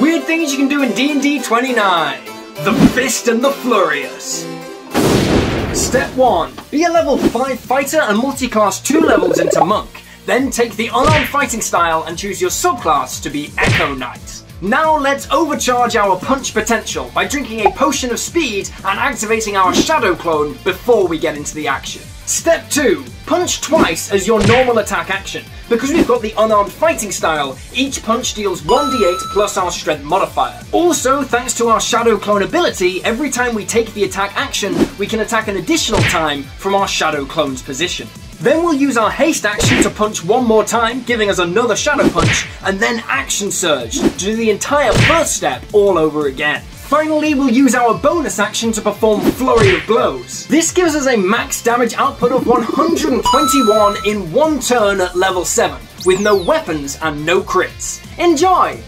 Weird things you can do in D&D 29. The Fist and the Flurrious. Step 1. Be a level 5 fighter and multiclass 2 levels into Monk. Then take the unarmed fighting style and choose your subclass to be Echo Knight. Now let's overcharge our punch potential by drinking a potion of speed and activating our shadow clone before we get into the action. Step 2. Punch twice as your normal attack action. Because we've got the unarmed fighting style, each punch deals 1d8 plus our strength modifier. Also, thanks to our shadow clone ability, every time we take the attack action, we can attack an additional time from our shadow clone's position. Then we'll use our haste action to punch one more time, giving us another shadow punch, and then action surge to do the entire first step all over again. Finally, we'll use our bonus action to perform Flurry of Blows. This gives us a max damage output of 121 in one turn at level 7, with no weapons and no crits. Enjoy!